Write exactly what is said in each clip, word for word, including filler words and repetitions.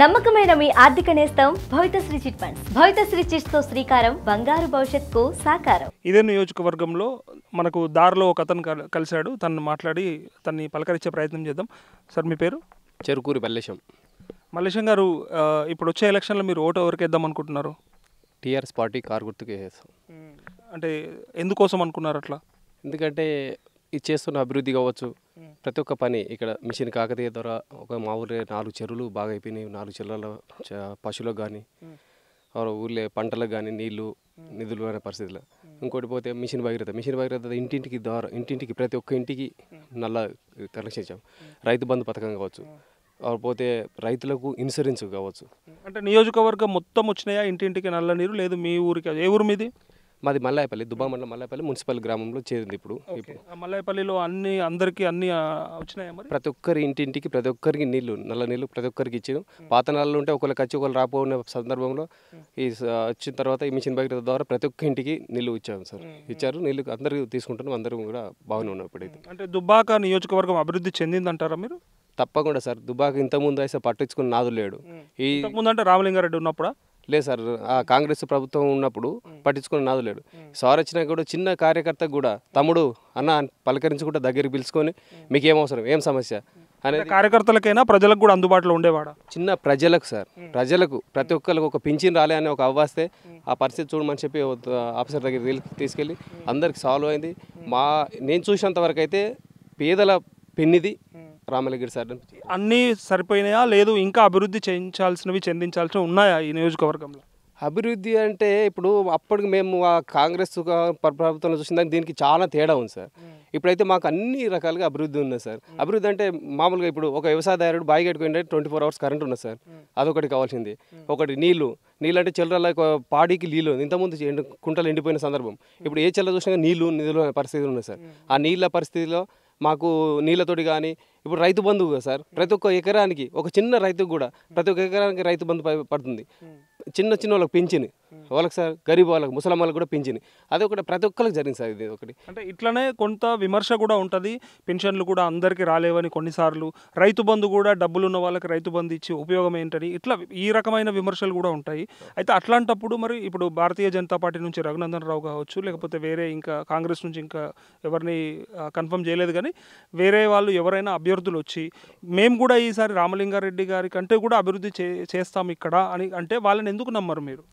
నమ్మకమైన మీ ఆర్థిక నేస్తం Bhavithasri chit funds Bhavithasri chit తో శ్రీకారం బంగారు భవిష్యత్తుకు సాకారం। ఇదే నియోజకవర్గంలో మనకు దారిలో ఒక అతను కలిశాడు, తనని మాట్లాడి తన్ని పలకరించే ప్రయత్నం చేద్దాం। సార్ మీ పేరు? చెరుకూరి మల్లేశం। మల్లేశం గారు, ఇప్పుడు వచ్చే ఎలక్షన్లో మీరు ఓటు ఎవరికి వేద్దాం అనుకుంటున్నారు? టీఆర్ఎస్ పార్టీ కారు గుర్తుకు వేస్తాం। అంటే ఎందుకోసం అనుకున్నారు అట్లా? ఎందుకంటే ఇది చేస్తున్న అభివృద్ధి కావచ్చు, ప్రతి ఒక్క పని ఇక్కడ మిషన్ కాకతీయ ద్వారా ఒక మా ఊళ్ళో నాలుగు చెరువులు బాగా అయిపోయినాయి। నాలుగు చెరువులలో పశువులకు కానీ ఊళ్ళో పంటలకు కానీ నీళ్లు నిధులు అనే పరిస్థితులు। ఇంకోటి పోతే మిషన్ భగీరథ మిషన్ భగీరథ ఇంటింటికి ద్వారా ఇంటింటికి ప్రతి ఒక్క ఇంటికి నల్ల కనెక్షన్ ఇచ్చాం। రైతు బంధు పథకం కావచ్చు, పోతే రైతులకు ఇన్సూరెన్స్ కావచ్చు। అంటే నియోజకవర్గం మొత్తం వచ్చినాయా ఇంటింటికి నల్ల నీరు? లేదు మీ ఊరికి? ఏ ఊరు మీది? మాది మల్లాయపల్లి, దుబ్బా మండలం మల్లాయపల్లి మున్సిపల్ గ్రామంలో చేరింది। ఇప్పుడు మల్లాయపల్లిలో అన్ని అందరికీ అన్ని వచ్చినాయి, ప్రతి ఒక్కరి ఇంటింటికి ప్రతి ఒక్కరికి నీళ్లు నల్ల నీళ్లు ప్రతి ఒక్కరికి ఇచ్చారు। పాత నాళ్ళు ఉంటే ఒకరికి వచ్చి ఒకరు రాపోయిన సందర్భంలో ఈ వచ్చిన తర్వాత ఈ మిషన్ భగీరథ ద్వారా ప్రతి ఒక్క ఇంటికి నీళ్లు ఇచ్చాము సార్, ఇచ్చారు। నీళ్లు అందరికీ తీసుకుంటున్నాం, అందరూ కూడా బాగానే ఉన్నాం ఇప్పుడైతే। అంటే దుబ్బాక నియోజకవర్గం అభివృద్ధి చెందిందంటారా మీరు? తప్పకుండా సార్, దుబ్బాక ఇంతకుముందు అయితే పట్టించుకుని నాదు లేడు। ఈ ముందంటే రామలింగా రెడ్డి ఉన్నప్పుడా? లేదు సార్, ఆ కాంగ్రెస్ ప్రభుత్వం ఉన్నప్పుడు పట్టించుకుని నాదు లేడు। సార్ వచ్చినా కూడా చిన్న కార్యకర్తకు కూడా తమ్ముడు అన్న పలకరించుకుంటే దగ్గరికి పిలుచుకొని మీకు ఏం అవసరం ఏం సమస్య అనేది కార్యకర్తలకైనా ప్రజలకు కూడా అందుబాటులో ఉండేవాడు। చిన్న ప్రజలకు సార్, ప్రజలకు ప్రతి ఒక్కరికి ఒక పింఛన్ రాలే అనే ఒక అవ్వాస్తే ఆ పరిస్థితి చూడమని చెప్పి ఆఫీసర్ దగ్గర తీసుకెళ్ళి అందరికి సాల్వ్ అయింది। మా నేను చూసినంత వరకు అయితే పేదల పెన్నిది రామలింగరెడ్డి సార్ అన్నీ సరిపోయినాయా? లేదు ఇంకా అభివృద్ధి చేయించాల్సినవి చెందించాల్సినవి ఉన్నాయా ఈ నియోజకవర్గంలో? అభివృద్ధి అంటే ఇప్పుడు అప్పటికి మేము ఆ కాంగ్రెస్ ప్రభుత్వంలో చూసిన దీనికి చాలా తేడా ఉంది సార్। ఇప్పుడైతే మాకు అన్ని రకాలుగా అభివృద్ధి ఉన్నది సార్। అభివృద్ధి అంటే మామూలుగా ఇప్పుడు ఒక వ్యవసాయదారుడు బావి కట్టుకుంటే ట్వంటీ ఫోర్ అవర్స్ కరెంట్ ఉన్నది సార్, అదొకటి కావాల్సింది। ఒకటి నీళ్లు, నీళ్ళు అంటే చెల్లెల పాడికి నీళ్ళు ఇంతకుముందు ఎండు కుంటలు ఎండిపోయిన సందర్భం, ఇప్పుడు ఏ చెల్ల చూసినా నీళ్లు నిధులు అనే పరిస్థితి ఉన్నది సార్। ఆ నీళ్ళ పరిస్థితిలో మాకు నీళ్ళతోటి కానీ ఇప్పుడు రైతు బంధువు కదా సార్, ప్రతి ఒక్క ఎకరానికి ఒక చిన్న రైతుకు కూడా ప్రతి ఒక్క ఎకరానికి రైతు బంధు పడుతుంది। చిన్న చిన్న వాళ్ళకి పెంచింది వాళ్ళకి సార్, గరీబ్ వాళ్ళకి ముసలాం వాళ్ళకి కూడా పెంచింది, అది ఒకటి ప్రతి ఒక్కరికి జరిగింది సార్। ఇది ఒకటి అంటే ఇట్లనే కొంత విమర్శ కూడా ఉంటుంది, పెన్షన్లు కూడా అందరికీ రాలేవని, కొన్నిసార్లు రైతు బంధు కూడా డబ్బులు ఉన్న వాళ్ళకి రైతు బంధు ఇచ్చి ఉపయోగం ఏంటని ఇట్లా ఈ రకమైన విమర్శలు కూడా ఉంటాయి। అయితే అట్లాంటప్పుడు మరి ఇప్పుడు భారతీయ జనతా పార్టీ నుంచి రఘునందన్ రావు కావచ్చు, లేకపోతే వేరే ఇంకా కాంగ్రెస్ నుంచి ఇంకా ఎవరిని కన్ఫర్మ్ చేయలేదు కానీ వేరే వాళ్ళు ఎవరైనా అభ్యర్థులు వచ్చి మేము కూడా ఈసారి రామలింగారెడ్డి గారి కంటే కూడా అభివృద్ధి చే చేస్తాం ఇక్కడ అని అంటే వాళ్ళని ఎందుకు నమ్మరు మీరు?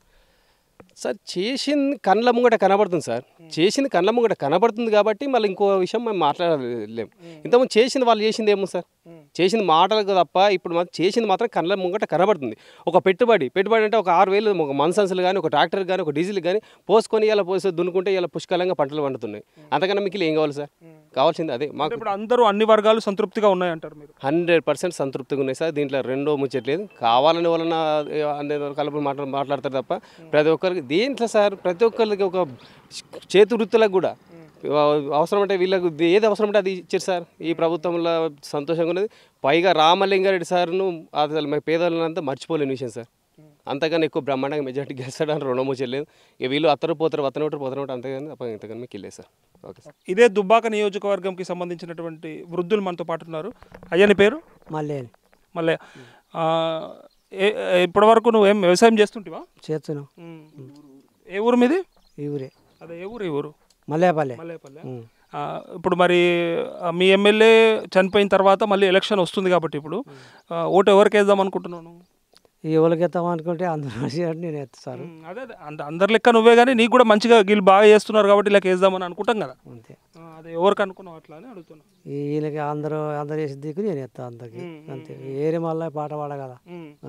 సార్ చేసింది కళ్ళ ముంగట కనబడుతుంది సార్, చేసింది కళ్ళ ముంగట కనబడుతుంది కాబట్టి మళ్ళీ ఇంకో విషయం మేము మాట్లాడలేము। ఇంతకుముందు చేసింది వాళ్ళు చేసింది ఏమో సార్, చేసిన మాటలకు తప్ప ఇప్పుడు మనం చేసింది మాత్రం కళ్ళ ముంగట కనబడుతుంది। ఒక పెట్టుబడి పెట్టుబడి అంటే ఒక ఆరు వేలు ఒక మన్సన్స్లు కానీ ఒక ట్రాక్టర్ కానీ ఒక డీజిల్ కానీ పోసుకొని ఇలా పోసి దున్నుకుంటే ఇలా పుష్కలంగా పంటలు పండుతున్నాయి, అంతకన్నా మీకు ఏం కావాలి సార్? కావాల్సింది అదే మాకు ఇప్పుడు అందరూ అన్ని వర్గాలు సంతృప్తిగా ఉన్నాయంటారు మీరు? హండ్రెడ్ పర్సెంట్ సంతృప్తిగా ఉన్నాయి సార్, దీంట్లో రెండో ముచ్చట్లేదు। కావాలని వాళ్ళన అన్ని కలుపు మాట్లా మాట్లాడతారు తప్ప ప్రతి ఒక్కరికి దీంట్లో సార్ ప్రతి ఒక్కరికి ఒక చేతి వృత్తులకు కూడా అవసరం అంటే వీళ్ళకు ఏది అవసరం అంటే అది ఇచ్చారు సార్ ఈ ప్రభుత్వంలో, సంతోషంగా ఉన్నది। పైగా రామలింగారెడ్డి సార్ను అసలు మా పేదలంతా మర్చిపోలేని విషయం సార్, అంతకన్నా ఎక్కువ బ్రహ్మాండంగా మెజార్టీ గెలిచాడని రుణమో చేయలేదు, వీళ్ళు అత్తరు పోతారు అతను ఒకటి పోతారు ఒకటి, అంతేగాని అప్పుడు ఇంతకన్నా మీకు వెళ్ళే సార్। ఓకే సార్, ఇదే దుబ్బాక నియోజకవర్గంకి సంబంధించినటువంటి వృద్ధులు మనతో పాటు ఉన్నారు। అయ్యని పేరు? మళ్ళీ మళ్ళీ ఇప్పటి వరకు నువ్వు ఏం వ్యవసాయం చేస్తుంటివా? చేస్తున్నావు। ఏ ఊరు మీది? ఈ ఊరే? అదే ఏ ఊరు? ఈ ఊరు మల్లాయపల్లి. మల్లాయపల్లి. ఇప్పుడు మరి మీ ఎమ్మెల్యే చనిపోయిన తర్వాత మళ్ళీ ఎలక్షన్ వస్తుంది కాబట్టి ఇప్పుడు ఓటు ఎవరికి వేద్దాం అనుకుంటున్నాను? ఎవరికి వేద్దాం అనుకుంటే అందరూ నేను వేస్తాను అదే అంటే అందరి లెక్క నువ్వే, కానీ నీకు కూడా మంచిగా వీళ్ళు బాగా చేస్తున్నారు కాబట్టి ఇలా వేద్దామని అనుకుంటాం కదా, అంతే। అదే ఎవరికి అనుకున్నావు అట్లా అని అడుగుతున్నాను? వీళ్ళకి అందరూ అందరు వేసి దిక్కు నేను వేస్తాను అందరికి, అంతే। వేరే మళ్ళీ పాట పాడగల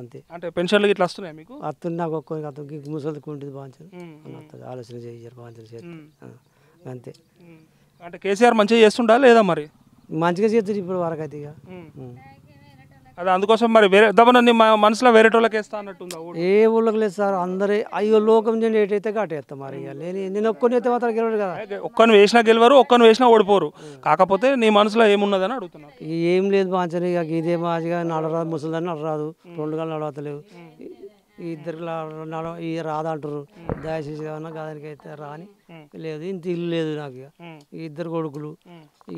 అంతే। అంటే పెన్షన్లు ఇట్లా వస్తున్నాయి మీకు? అత్తున్నా ఒక్కొక్కరికి అతనికి ముసలికి ఉంటుంది బాగా ఆలోచన చేయించారు బాగా చేస్తారు అంతే। అంటే కేసీఆర్ మంచిగా చేస్తుండా లేదా? మరి మంచిగా చేస్తుంది ఇప్పుడు వరకు అయితే, ఇక అదే అందుకోసం మరి వేరే దమనని మనసులో వేరేటోళ్ళకి వేస్తా అన్నట్టుందా? ఏ ఊళ్ళకి లేదు సార్, అందరి అయ్యో లోకం నేను ఏటైతే అటు వేస్తాం మరి, ఇక లేని నేను ఒక్కరిని అయితే మాత్రం గెలవడు కదా, ఒక్కరిని వేసినా గెలవరు ఒక్కరిని వేసినా ఓడిపోరు, కాకపోతే నీ మనసులో ఏమున్నదని అడుగుతున్నా? ఏం లేదు బాంచని, ఇక ఇదే మాదిగా నడరాదు ముసలిదాన్ని నడరాదు రెండు గంటలు నడవతలేవు ఈ ఇద్దరు నడవ ఈ రాదా అంటారు, దయచేసి ఏమన్నా కాదానికైతే రాని లేదు, ఇంత ఇల్లు లేదు నాకు, ఇక ఈ ఇద్దరు కొడుకులు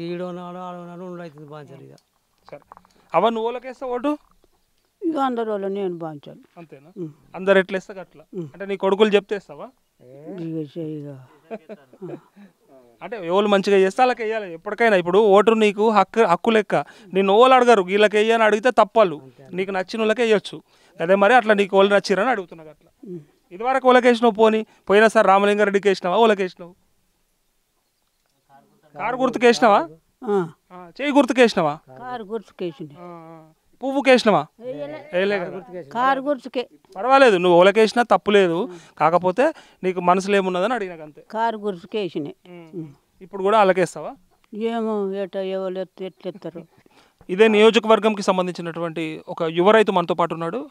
ఈడో నాడో ఆడో నాడో ఉండవుతుంది బాగా సరిగా సార్. అవన్నీ ఓలకేస్తా ఓటు? అందరు వాళ్ళు నేను బాంచాను అంతేనా అందరు ఎట్లా ఇస్తా అట్లా అంటే నీ కొడుకులు చెప్తేస్తావా అంటే ఎవరు మంచిగా చేస్తా అలాగే చేయాలి ఎప్పటికైనా ఇప్పుడు ఓటు నీకు హక్కు హక్కు లెక్క నిన్ను ఓళ్ళు అడగరు వీళ్ళకి వేయని అడిగితే తప్పలు నీకు నచ్చిన వాళ్ళకే వేయచ్చు అదే మరి అట్లా నీకు ఓళ్ళు నచ్చిరని అడుగుతున్నావు అట్లా ఇదివరకు ఓళ్ళకి వేసినావు పోనీ పోయినసారి రామలింగా రెడ్డికి వేసినావా ఓళ్ళకి వేసినావు కారు గుర్తుకు వేసినావా చేయి గుర్తుకు వేసినావా కారు గుర్తుకు వేసినా పువ్వు కేసినవా పర్వాలేదు నువ్వు ఓలకేసినా తప్పులేదు కాకపోతే నీకు మనసులో ఏమున్నదని అడిగినాక అంతే కారు గుర్తుకేసినే ఇప్పుడు కూడా అలాగేస్తావా ఏమో ఎట్లెత్తారు ఇదే నియోజకవర్గంకి సంబంధించినటువంటి ఒక యువ రైతు మనతో పాటు ఉన్నాడు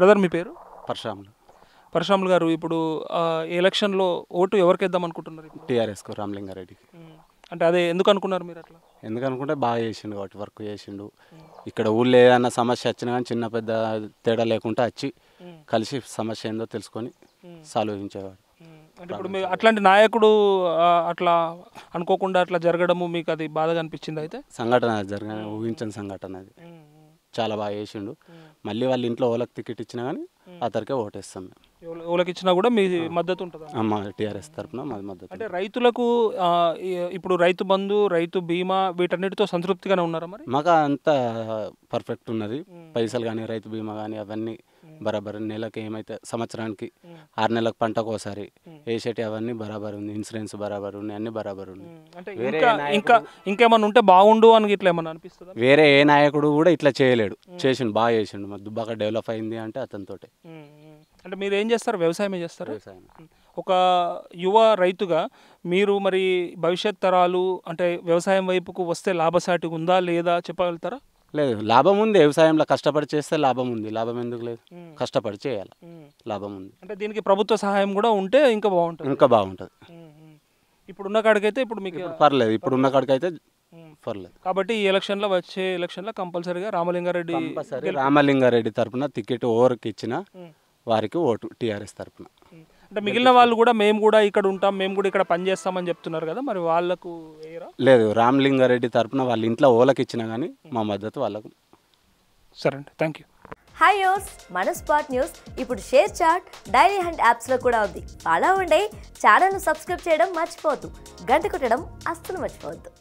బ్రదర్ మీ పేరు పరశురాములు పరశురాములు గారు ఇప్పుడు ఎలక్షన్లో ఓటు ఎవరికేద్దాం అనుకుంటున్నారు టీఆర్ఎస్కు రామలింగా రెడ్డికి అంటే అదే ఎందుకు అనుకున్నారు మీరు అట్లా ఎందుకనుకుంటే బాగా చేసిండు కాబట్టి వర్క్ చేసిండు ఇక్కడ ఊళ్ళో ఏదైనా సమస్య వచ్చినా కానీ చిన్న పెద్ద తేడా లేకుండా వచ్చి కలిసి సమస్య ఏందో తెలుసుకొని సాల్వ్ చేయించేవాడు అంటే ఇప్పుడు మీరు అట్లాంటి నాయకుడు అట్లా అనుకోకుండా అట్లా జరగడము మీకు అది బాధగా అనిపించింది అయితే సంఘటన జరగ ఊహించని సంఘటన అది చాలా బాగా చేసిండు మళ్ళీ వాళ్ళ ఇంట్లో ఓలకు టికెట్ ఇచ్చినా కానీ అతనికే ఓటేస్తాం మేము ఓళ్ళకి ఇచ్చినా కూడా మీ మద్దతు ఉంటుంది టీఆర్ఎస్ తరఫున మాది మద్దతు అంటే రైతులకు ఇప్పుడు రైతు బంధు రైతు బీమా వీటన్నిటితో సంతృప్తిగానే ఉన్నారా మరి మాకు అంతా పర్ఫెక్ట్ ఉన్నది పైసలు కానీ రైతు బీమా కానీ అవన్నీ బరాబర్ నెలకి ఏమైతే సంవత్సరానికి ఆరు నెలలకు పంటకు ఒకసారి వేసేటి అవన్నీ బరాబర్ ఉంది ఇన్సూరెన్స్ బరాబర్ ఉన్నాయి అన్ని బరాబర్ ఉన్నాయి అంటే ఇంకా ఇంకేమన్నా ఉంటే బాగుండు అని ఇట్లా ఏమన్నా అనిపిస్తుంది వేరే ఏ నాయకుడు కూడా ఇట్లా చేయలేడు చేసిండు బాగా చేసిండు మా దుబ్బాక డెవలప్ అయింది అంటే అతనితోటే అంటే మీరు ఏం చేస్తారు వ్యవసాయం చేస్తారు వ్యవసాయం ఒక యువ రైతుగా మీరు మరి భవిష్యత్ తరాలు అంటే వ్యవసాయం వైపుకు వస్తే లాభసాటి ఉందా లేదా చెప్పగలుగుతారా లేదు లాభం ఉంది వ్యవసాయంలో కష్టపడి చేస్తే లాభం ఉంది లాభం ఎందుకు లేదు కష్టపడి చేయాలి లాభం ఉంది అంటే దీనికి ప్రభుత్వ సహాయం కూడా ఉంటే ఇంకా బాగుంటుంది ఇంకా బాగుంటుంది ఇప్పుడు ఉన్న కాడికైతే ఇప్పుడు మీకు పర్లేదు ఇప్పుడు ఉన్న కాడికైతే పర్లేదు కాబట్టి ఈ ఎలక్షన్లో వచ్చే ఎలక్షన్లో కంపల్సరీగా రామలింగారెడ్డి కంపల్సరీ రామలింగారెడ్డి తరఫున టికెట్ ఓవర్కి ఇచ్చిన వారికి ఓటు టీఆర్ఎస్ తరఫున అంటే మిగిలిన వాళ్ళు కూడా మేము కూడా ఇక్కడ ఉంటాం మేము కూడా ఇక్కడ పనిచేస్తామని చెప్తున్నారు కదా మరి వాళ్ళకు లేదు రామలింగారెడ్డి తరఫున వాళ్ళ ఇంట్లో ఓలకి ఇచ్చినా కానీ మా మద్దతు వాళ్ళకు సరే అండి థ్యాంక్ యూ హాయ్ యోస్ మన స్పాట్ న్యూస్ ఇప్పుడు షేర్ చాట్ డైలీ హంట్ యాప్స్లో కూడా ఉంది అలా ఉండే ఛానల్ను సబ్స్క్రైబ్ చేయడం మర్చిపోవద్దు గంట కొట్టడం అస్సలు మర్చిపోవద్దు.